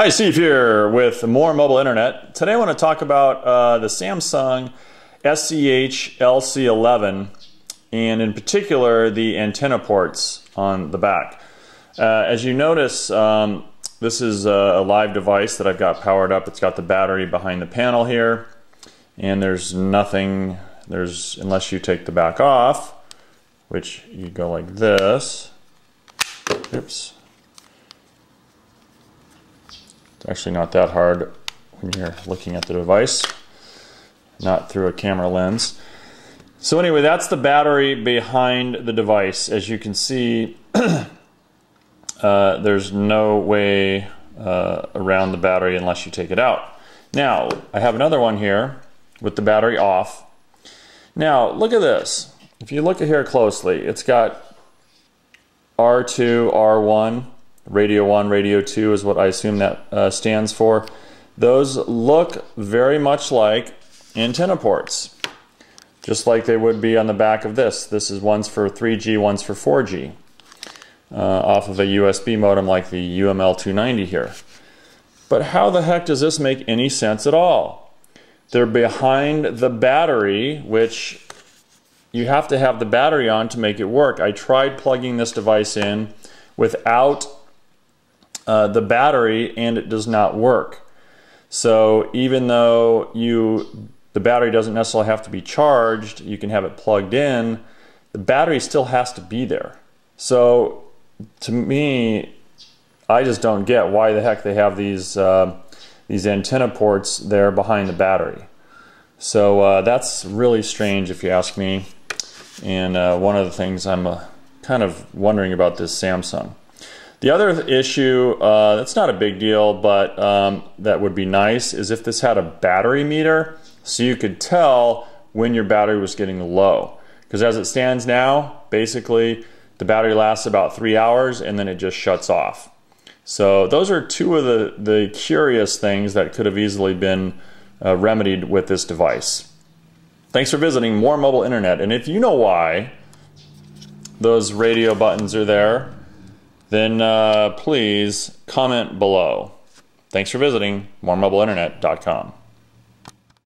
Hi, Steve here with More Mobile Internet. Today I want to talk about the Samsung SCH LC11 and in particular the antenna ports on the back. As you notice, this is a live device that I've got powered up. It's got the battery behind the panel here, and there's nothing, unless you take the back off, which you go like this. Oops. It's actually not that hard when you're looking at the device, not through a camera lens. So anyway, that's the battery behind the device. As you can see, there's no way around the battery unless you take it out. Now, I have another one here with the battery off. Now, look at this. If you look at here closely, it's got R2, R1, Radio 1, Radio 2 is what I assume that stands for. Those look very much like antenna ports, just like they would be on the back of this. This is one's for 3G, one's for 4G, off of a USB modem like the UML290 here. But how the heck does this make any sense at all? They're behind the battery, which you have to have the battery on to make it work. I tried plugging this device in without the battery and it does not work. So even though the battery doesn't necessarily have to be charged, you can have it plugged in, the battery still has to be there. So to me, I just don't get why the heck they have these antenna ports there behind the battery. So that's really strange if you ask me, and one of the things I'm kind of wondering about this Samsung. The other issue, that's not a big deal, but that would be nice, is if this had a battery meter so you could tell when your battery was getting low. Because as it stands now, basically the battery lasts about 3 hours and then it just shuts off. So those are two of the curious things that could have easily been remedied with this device. Thanks for visiting More Mobile Internet, and if you know why those radio buttons are there, then please comment below. Thanks for visiting MoreMobileInternet.com.